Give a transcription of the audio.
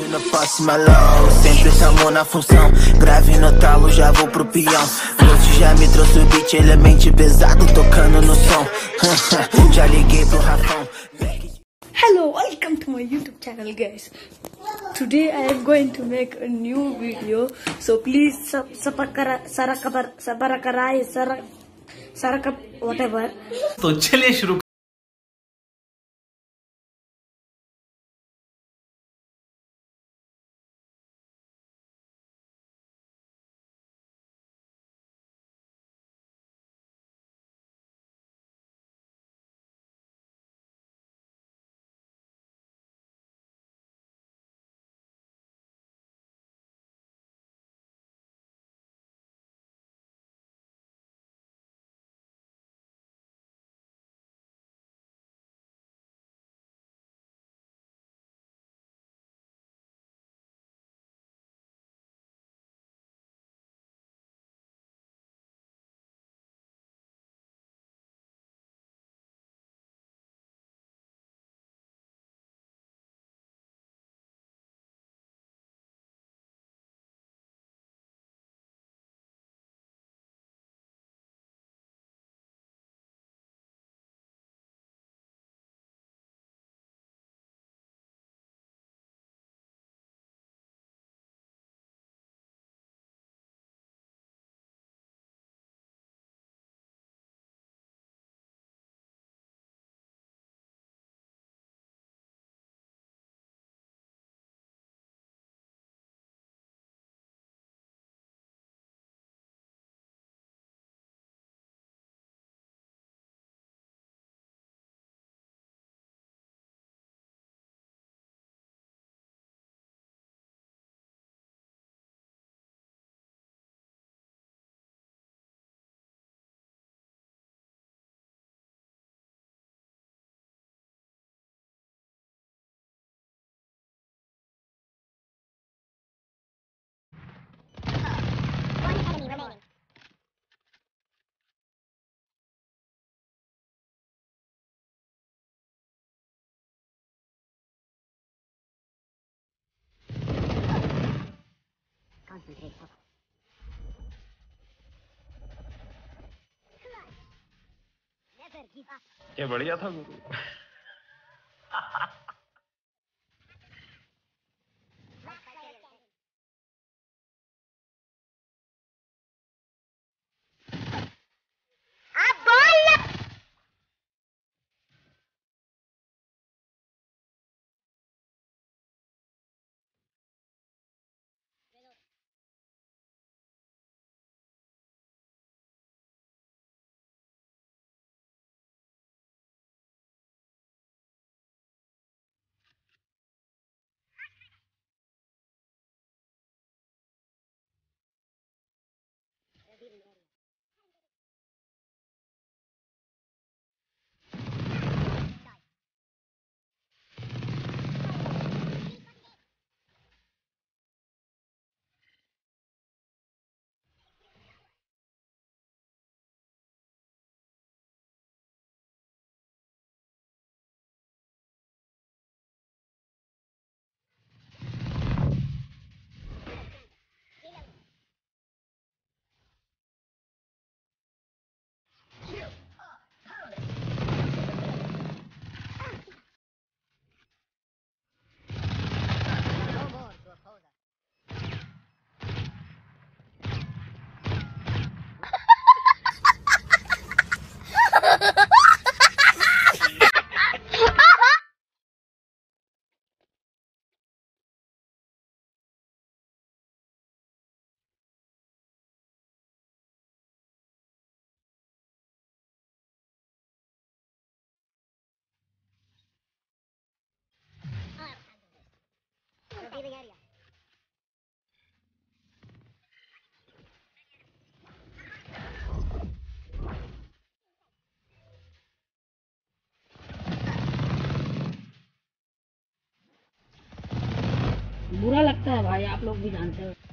Eu não passo malão, sempre essa mão na função. Grave no talo, já vou pro peão. Noite já me trouxe o beat, ele é mente pesado, tocando no som. Já liguei pro Rafão. Hello, welcome to my YouTube channel, guys. Today I am going to make a new video, so please sarakar whatever. So chale shuru. Concentrate. Never give up. ये बढ़िया था गुरु. Area. बुरा लगता है भाई आप लोग भी जानते हो